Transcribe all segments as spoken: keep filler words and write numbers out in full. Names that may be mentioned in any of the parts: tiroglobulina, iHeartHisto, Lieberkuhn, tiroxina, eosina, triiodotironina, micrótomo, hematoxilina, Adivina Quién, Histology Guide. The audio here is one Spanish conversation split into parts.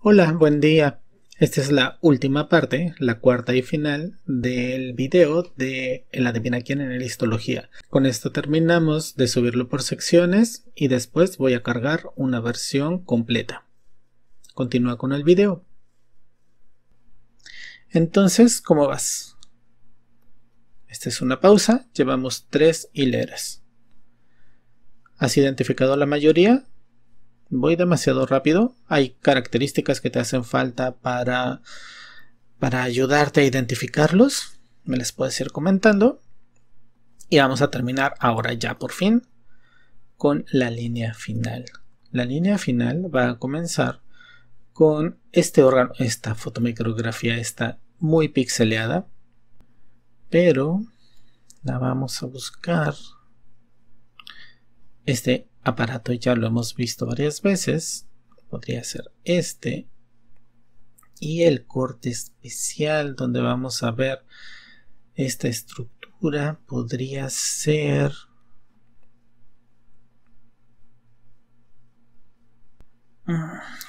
Hola, buen día. Esta es la última parte, la cuarta y final del video de el Adivina Quién en el Histología. Con esto terminamos de subirlo por secciones y después voy a cargar una versión completa. Continúa con el video. Entonces, ¿cómo vas? Esta es una pausa, llevamos tres hileras. ¿Has identificado la mayoría? Voy demasiado rápido. Hay características que te hacen falta para, para ayudarte a identificarlos. Me las puedes ir comentando. Y vamos a terminar ahora ya por fin con la línea final. La línea final va a comenzar con este órgano. Esta fotomicrografía está muy pixeleada, pero la vamos a buscar. Este aparato ya lo hemos visto varias veces, podría ser este, y el corte especial donde vamos a ver esta estructura podría ser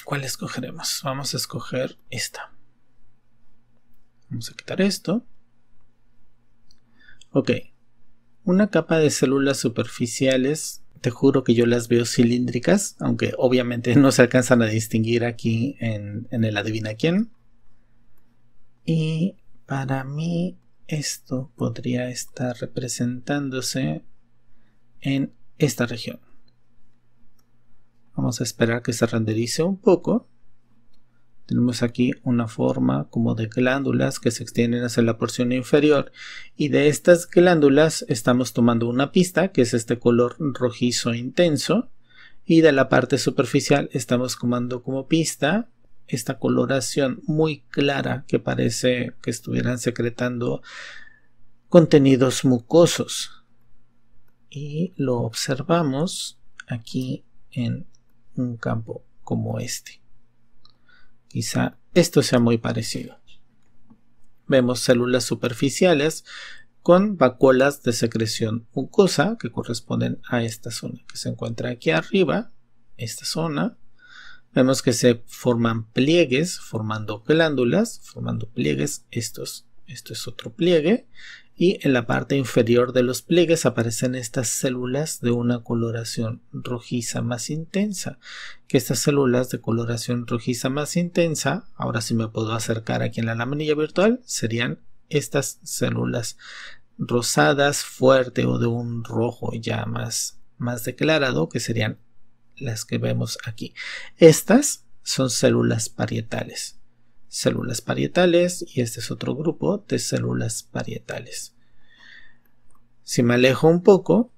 ¿cuál escogeremos? Vamos a escoger esta. Vamos a quitar esto. Ok, una capa de células superficiales. Te juro que yo las veo cilíndricas, aunque obviamente no se alcanzan a distinguir aquí en, en el Adivina Quién. Y para mí esto podría estar representándose en esta región. Vamos a esperar que se renderice un poco. Tenemos aquí una forma como de glándulas que se extienden hacia la porción inferior, y de estas glándulas estamos tomando una pista que es este color rojizo intenso, y de la parte superficial estamos tomando como pista esta coloración muy clara que parece que estuvieran secretando contenidos mucosos, y lo observamos aquí en un campo como este. Quizá esto sea muy parecido. Vemos células superficiales con vacuolas de secreción mucosa que corresponden a esta zona que se encuentra aquí arriba, esta zona. Vemos que se forman pliegues, formando glándulas, formando pliegues, estos, esto es otro pliegue, y en la parte inferior de los pliegues aparecen estas células de una coloración rojiza más intensa. Que estas células de coloración rojiza más intensa, ahora sí me puedo acercar aquí en la laminilla virtual, serían estas células rosadas fuerte o de un rojo ya más, más declarado, que serían las que vemos aquí. Estas son células parietales. Células parietales, y este es otro grupo de células parietales. Si me alejo un poco,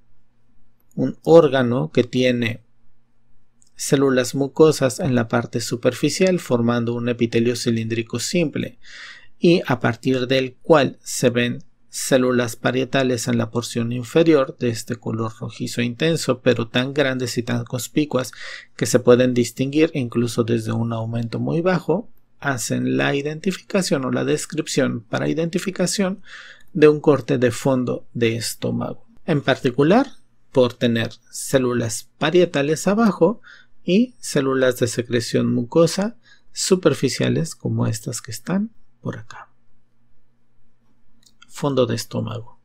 un órgano que tiene células mucosas en la parte superficial formando un epitelio cilíndrico simple, y a partir del cual se ven células parietales en la porción inferior de este color rojizo intenso, pero tan grandes y tan conspicuas que se pueden distinguir incluso desde un aumento muy bajo, hacen la identificación o la descripción para identificación de un corte de fondo de estómago. En particular, por tener células parietales abajo y células de secreción mucosa superficiales como estas que están por acá. Fondo de estómago.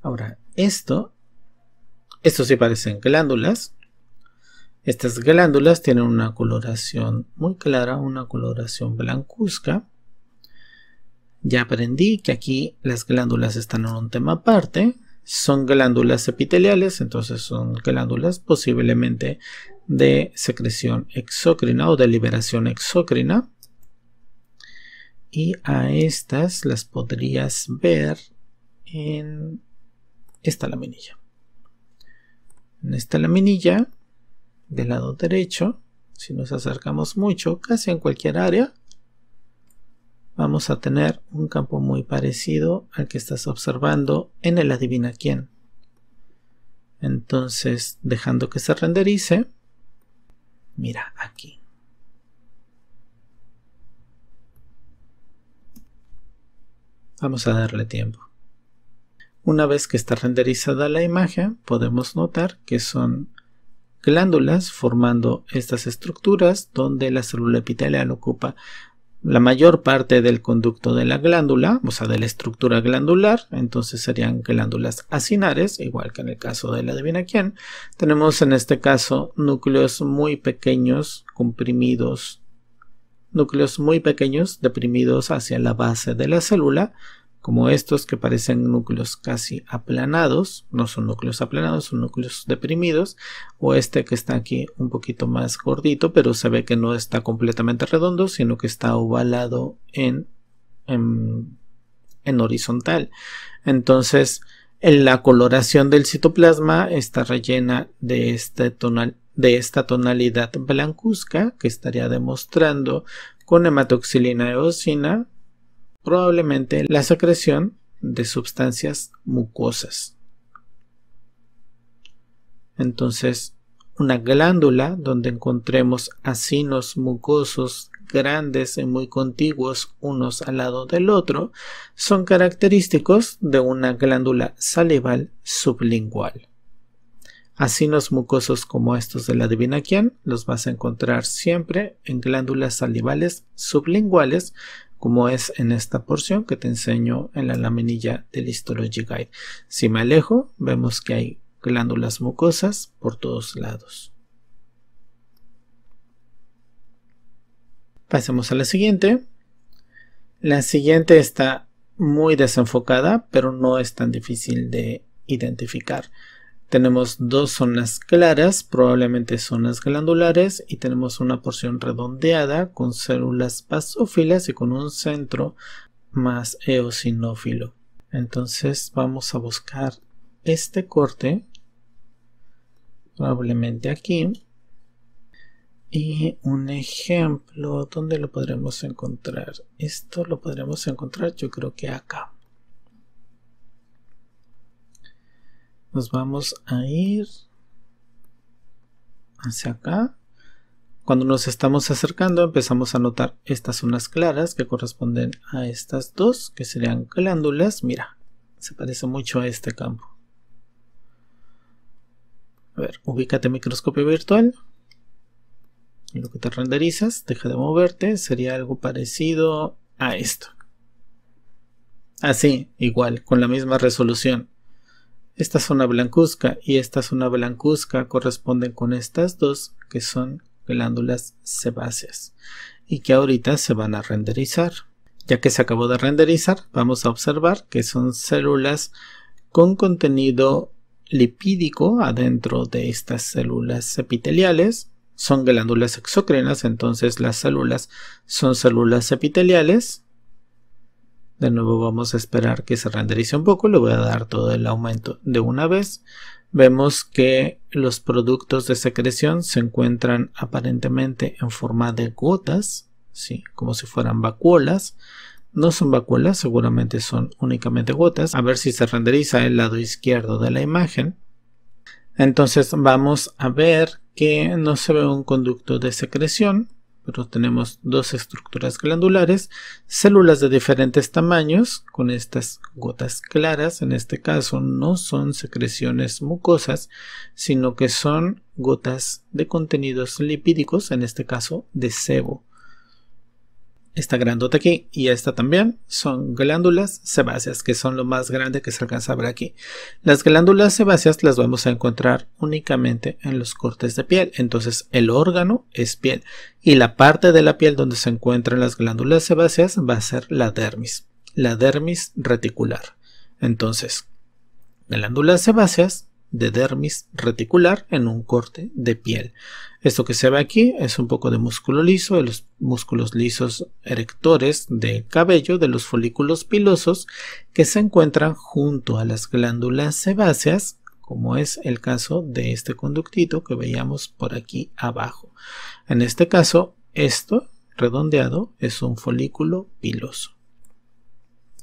Ahora, esto, esto sí parecen glándulas. Estas glándulas tienen una coloración muy clara, una coloración blancuzca. Ya aprendí que aquí las glándulas están en un tema aparte. Son glándulas epiteliales, entonces son glándulas posiblemente de secreción exócrina o de liberación exócrina. Y a estas las podrías ver en esta laminilla. En esta laminilla del lado derecho, si nos acercamos mucho, casi en cualquier área, vamos a tener un campo muy parecido al que estás observando en el Adivina Quién. Entonces, dejando que se renderice, mira aquí. Vamos a darle tiempo. Una vez que está renderizada la imagen, podemos notar que son glándulas, formando estas estructuras donde la célula epitelial ocupa la mayor parte del conducto de la glándula, o sea, de la estructura glandular. Entonces serían glándulas acinares, igual que en el caso de la Adivina Quién. Tenemos en este caso núcleos muy pequeños, comprimidos, núcleos muy pequeños, deprimidos hacia la base de la célula, como estos que parecen núcleos casi aplanados. No son núcleos aplanados, son núcleos deprimidos, o este que está aquí un poquito más gordito, pero se ve que no está completamente redondo, sino que está ovalado en, en, en horizontal. Entonces, en la coloración del citoplasma está rellena de este tonal, de esta tonalidad blancuzca que estaría demostrando con hematoxilina eosina probablemente la secreción de sustancias mucosas. Entonces, una glándula donde encontremos acinos mucosos grandes y muy contiguos unos al lado del otro son característicos de una glándula salival sublingual. Acinos mucosos como estos de la Adivina Quién los vas a encontrar siempre en glándulas salivales sublinguales, como es en esta porción que te enseño en la laminilla del Histology Guide. Si me alejo, vemos que hay glándulas mucosas por todos lados. Pasemos a la siguiente. La siguiente está muy desenfocada, pero no es tan difícil de identificar. Tenemos dos zonas claras, probablemente zonas glandulares, y tenemos una porción redondeada con células basófilas y con un centro más eosinófilo. Entonces vamos a buscar este corte, probablemente aquí, y un ejemplo, ¿dónde lo podremos encontrar? Esto lo podremos encontrar, yo creo que acá. Nos vamos a ir hacia acá. Cuando nos estamos acercando empezamos a notar estas zonas claras que corresponden a estas dos, que serían glándulas. Mira, se parece mucho a este campo. A ver, ubícate en microscopio virtual. En lo que te renderizas, deja de moverte, sería algo parecido a esto. Así, igual, con la misma resolución. Esta zona blancuzca y esta zona blancuzca corresponden con estas dos que son glándulas sebáceas y que ahorita se van a renderizar. Ya que se acabó de renderizar, vamos a observar que son células con contenido lipídico adentro de estas células epiteliales. Son glándulas exócrinas, entonces las células son células epiteliales. De nuevo vamos a esperar que se renderice un poco, le voy a dar todo el aumento de una vez. Vemos que los productos de secreción se encuentran aparentemente en forma de gotas, ¿sí? Como si fueran vacuolas. No son vacuolas, seguramente son únicamente gotas. A ver si se renderiza el lado izquierdo de la imagen. Entonces vamos a ver que no se ve un conducto de secreción, pero tenemos dos estructuras glandulares, células de diferentes tamaños con estas gotas claras. En este caso no son secreciones mucosas, sino que son gotas de contenidos lipídicos, en este caso de sebo. Esta grandota aquí y esta también son glándulas sebáceas, que son lo más grande que se alcanza a ver aquí. Las glándulas sebáceas las vamos a encontrar únicamente en los cortes de piel. Entonces el órgano es piel y la parte de la piel donde se encuentran las glándulas sebáceas va a ser la dermis, la dermis reticular. Entonces, glándulas sebáceas de dermis reticular en un corte de piel. Esto que se ve aquí es un poco de músculo liso, de los músculos lisos erectores de cabello, de los folículos pilosos que se encuentran junto a las glándulas sebáceas, como es el caso de este conductito que veíamos por aquí abajo. En este caso, esto redondeado es un folículo piloso.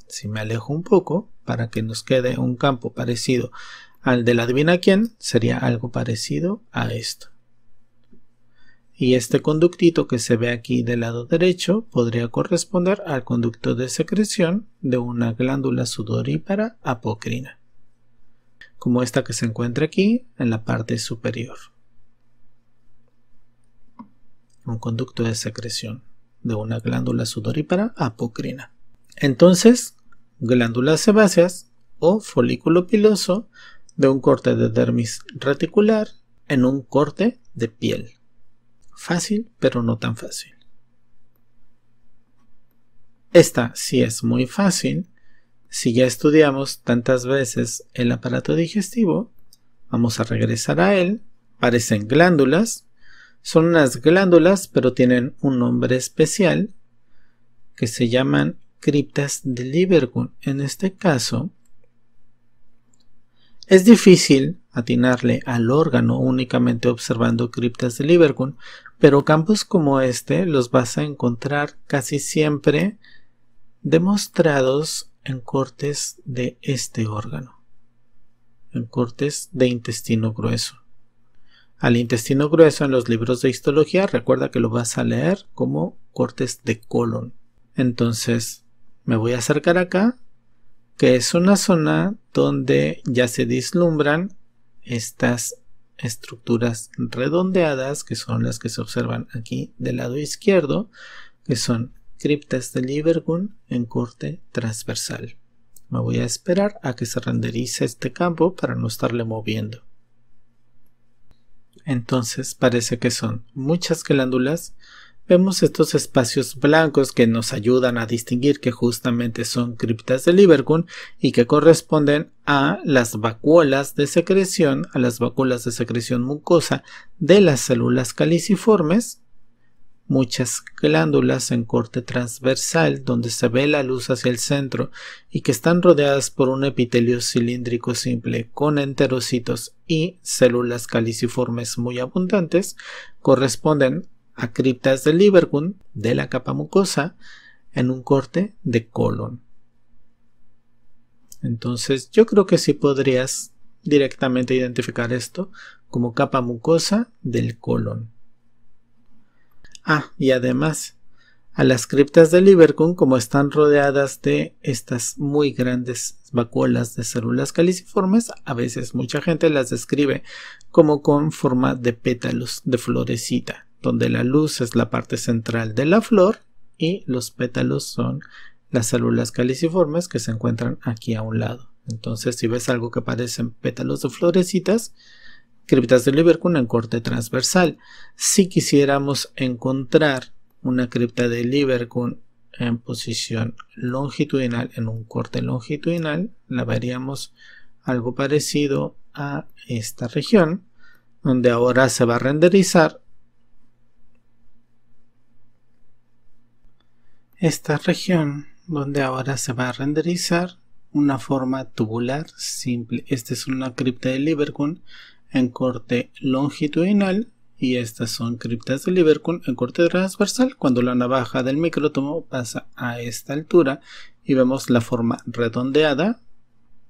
Si me alejo un poco para que nos quede un campo parecido al de la Adivina Quién, sería algo parecido a esto. Y este conductito que se ve aquí del lado derecho podría corresponder al conducto de secreción de una glándula sudorípara apocrina, como esta que se encuentra aquí en la parte superior. un conducto de secreción de una glándula sudorípara apocrina. Entonces, glándulas sebáceas o folículo piloso de un corte de dermis reticular en un corte de piel. Fácil, pero no tan fácil. Esta sí es muy fácil. Si ya estudiamos tantas veces el aparato digestivo, vamos a regresar a él. Parecen glándulas. Son unas glándulas, pero tienen un nombre especial que se llaman criptas de Lieberkuhn. En este caso, es difícil atinarle al órgano únicamente observando criptas de Lieberkuhn, pero campos como este los vas a encontrar casi siempre demostrados en cortes de este órgano, en cortes de intestino grueso. Al intestino grueso en los libros de histología, recuerda que lo vas a leer como cortes de colon. Entonces me voy a acercar acá, que es una zona donde ya se vislumbran estas estructuras redondeadas, que son las que se observan aquí del lado izquierdo, que son criptas de Lieberkuhn en corte transversal. Me voy a esperar a que se renderice este campo para no estarle moviendo. Entonces parece que son muchas glándulas. Vemos estos espacios blancos que nos ayudan a distinguir que justamente son criptas de Lieberkuhn y que corresponden a las vacuolas de secreción, a las vacuolas de secreción mucosa de las células caliciformes. Muchas glándulas en corte transversal donde se ve la luz hacia el centro y que están rodeadas por un epitelio cilíndrico simple con enterocitos y células caliciformes muy abundantes, corresponden a criptas de Lieberkuhn de la capa mucosa en un corte de colon. Entonces yo creo que sí podrías directamente identificar esto como capa mucosa del colon. Ah, y además, a las criptas de Lieberkuhn, como están rodeadas de estas muy grandes vacuolas de células caliciformes, a veces mucha gente las describe como con forma de pétalos de florecita, donde la luz es la parte central de la flor y los pétalos son las células caliciformes que se encuentran aquí a un lado. Entonces, si ves algo que parecen pétalos de florecitas, criptas de Lieberkuhn en corte transversal. Si quisiéramos encontrar una cripta de Lieberkuhn en posición longitudinal, en un corte longitudinal, la veríamos algo parecido a esta región, donde ahora se va a renderizar esta región, donde ahora se va a renderizar una forma tubular simple. Esta es una cripta de Lieberkuhn en corte longitudinal y estas son criptas de Lieberkuhn en corte transversal. Cuando la navaja del micrótomo pasa a esta altura y vemos la forma redondeada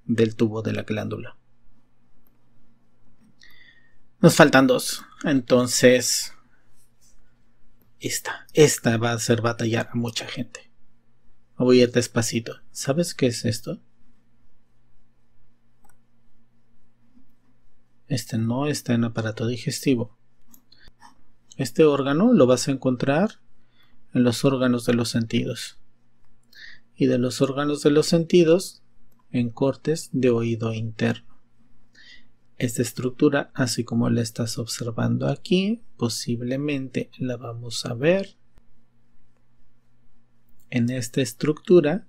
del tubo de la glándula. Nos faltan dos. Entonces esta, esta va a hacer batallar a mucha gente. Voy a ir despacito. ¿Sabes qué es esto? Este no está en aparato digestivo. Este órgano lo vas a encontrar en los órganos de los sentidos. Y de los órganos de los sentidos en cortes de oído interno. Esta estructura, así como la estás observando aquí, posiblemente la vamos a ver en esta estructura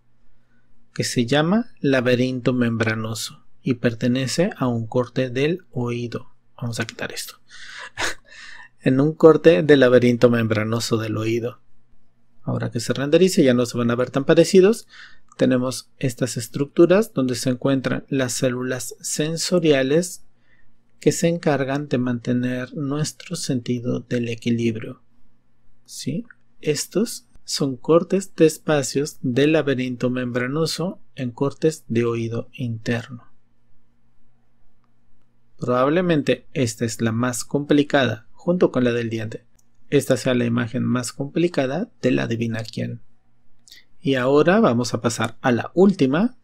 que se llama laberinto membranoso. Y pertenece a un corte del oído. Vamos a quitar esto. En un corte del laberinto membranoso del oído. Ahora que se renderice ya no se van a ver tan parecidos. Tenemos estas estructuras donde se encuentran las células sensoriales que se encargan de mantener nuestro sentido del equilibrio. ¿Sí? Estos son cortes de espacios del laberinto membranoso en cortes de oído interno. Probablemente esta es la más complicada, junto con la del diente. Esta sea la imagen más complicada de la Adivina Quién. Y ahora vamos a pasar a la última.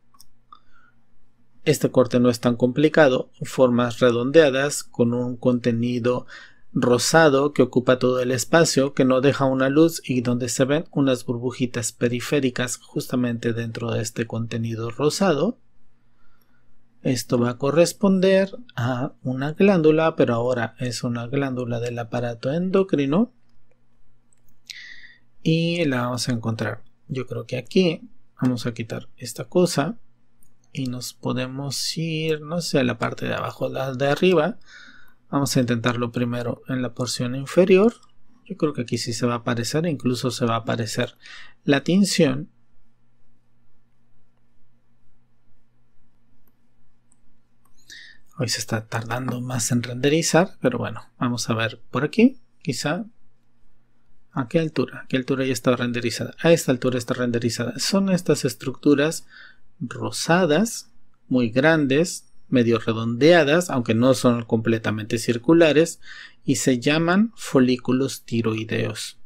Este corte no es tan complicado. Formas redondeadas con un contenido rosado que ocupa todo el espacio, que no deja una luz y donde se ven unas burbujitas periféricas justamente dentro de este contenido rosado. Esto va a corresponder a una glándula, pero ahora es una glándula del aparato endocrino. Y la vamos a encontrar, yo creo que aquí, vamos a quitar esta cosa y nos podemos ir, no sé, a la parte de abajo, la de arriba. Vamos a intentarlo primero en la porción inferior. Yo creo que aquí sí se va a aparecer, incluso se va a aparecer la tinción. Hoy se está tardando más en renderizar, pero bueno, vamos a ver por aquí, quizá. ¿A qué altura? ¿A qué altura ya está renderizada? A esta altura está renderizada. Son estas estructuras rosadas, muy grandes, medio redondeadas, aunque no son completamente circulares, y se llaman folículos tiroideos.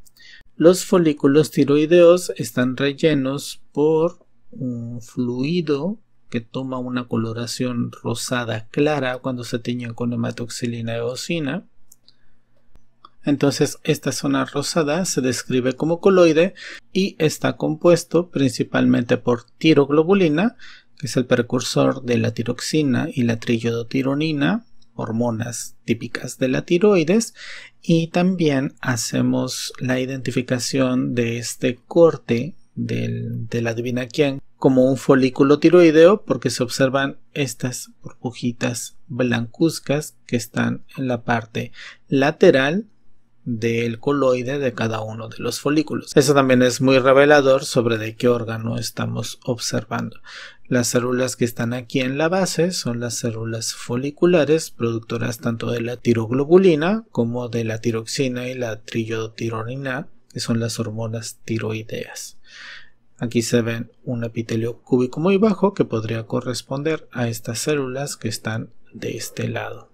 Los folículos tiroideos están rellenos por un fluido que toma una coloración rosada clara cuando se tiñen con hematoxilina y eosina. Entonces esta zona rosada se describe como coloide y está compuesto principalmente por tiroglobulina, que es el precursor de la tiroxina y la triiodotironina, hormonas típicas de la tiroides, y también hacemos la identificación de este corte del, del Adivina Quién como un folículo tiroideo porque se observan estas burbujitas blancuzcas que están en la parte lateral del coloide de cada uno de los folículos. Eso también es muy revelador sobre de qué órgano estamos observando. Las células que están aquí en la base son las células foliculares, productoras tanto de la tiroglobulina como de la tiroxina y la triiodotironina, que son las hormonas tiroideas. Aquí se ven un epitelio cúbico muy bajo que podría corresponder a estas células que están de este lado.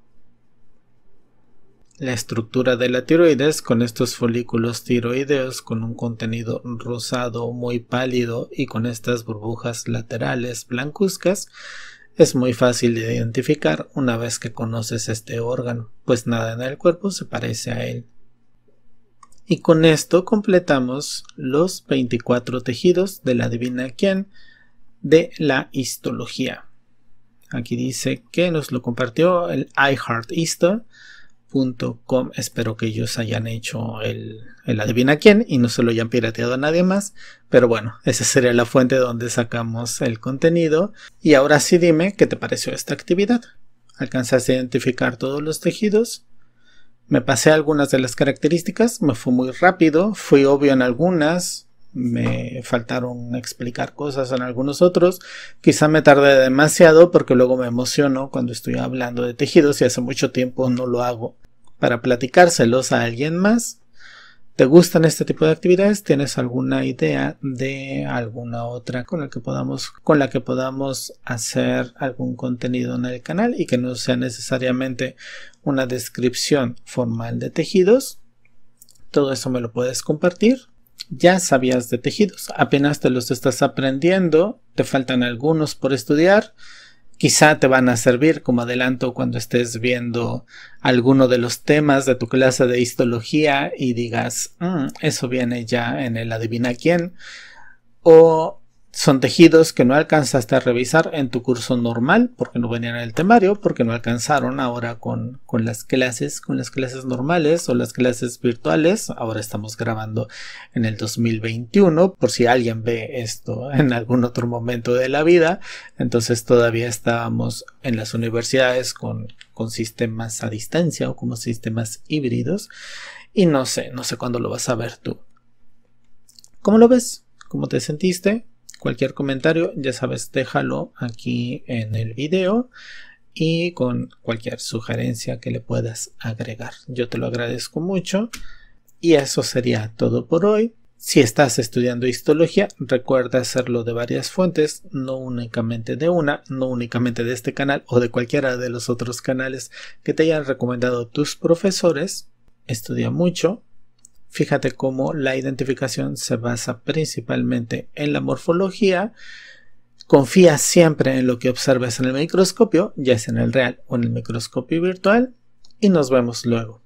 La estructura de la tiroides con estos folículos tiroideos con un contenido rosado muy pálido y con estas burbujas laterales blancuzcas es muy fácil de identificar una vez que conoces este órgano, pues nada en el cuerpo se parece a él. Y con esto completamos los veinticuatro tejidos de la Adivina Quién de la histología. Aquí dice que nos lo compartió el iHeartHisto. Com. Espero que ellos hayan hecho el, el Adivina Quién y no se lo hayan pirateado a nadie más, pero bueno, esa sería la fuente donde sacamos el contenido. Y ahora sí, dime qué te pareció esta actividad. ¿Alcanzaste a identificar todos los tejidos? Me pasé algunas de las características, me fue muy rápido, fui obvio en algunas, me faltaron explicar cosas en algunos otros, quizá me tardé demasiado porque luego me emociono cuando estoy hablando de tejidos y hace mucho tiempo no lo hago. Para platicárselos a alguien más, ¿te gustan este tipo de actividades? ¿Tienes alguna idea de alguna otra con la que podamos, con la que podamos hacer algún contenido en el canal y que no sea necesariamente una descripción formal de tejidos? Todo eso me lo puedes compartir. Ya sabías de tejidos, apenas te los estás aprendiendo, te faltan algunos por estudiar, quizá te van a servir como adelanto cuando estés viendo alguno de los temas de tu clase de histología y digas, mm, eso viene ya en el Adivina Quién, o son tejidos que no alcanzaste a revisar en tu curso normal porque no venían en el temario, porque no alcanzaron ahora con, con las clases, con las clases normales o las clases virtuales. Ahora estamos grabando en el dos mil veintiuno, por si alguien ve esto en algún otro momento de la vida. Entonces todavía estábamos en las universidades con, con sistemas a distancia o como sistemas híbridos. Y no sé, no sé cuándo lo vas a ver tú. ¿Cómo lo ves? ¿Cómo te sentiste? Cualquier comentario, ya sabes, déjalo aquí en el video y con cualquier sugerencia que le puedas agregar. Yo te lo agradezco mucho y eso sería todo por hoy. Si estás estudiando histología, recuerda hacerlo de varias fuentes, no únicamente de una, no únicamente de este canal o de cualquiera de los otros canales que te hayan recomendado tus profesores. Estudia mucho. Fíjate cómo la identificación se basa principalmente en la morfología. Confía siempre en lo que observes en el microscopio, ya sea en el real o en el microscopio virtual. Y nos vemos luego.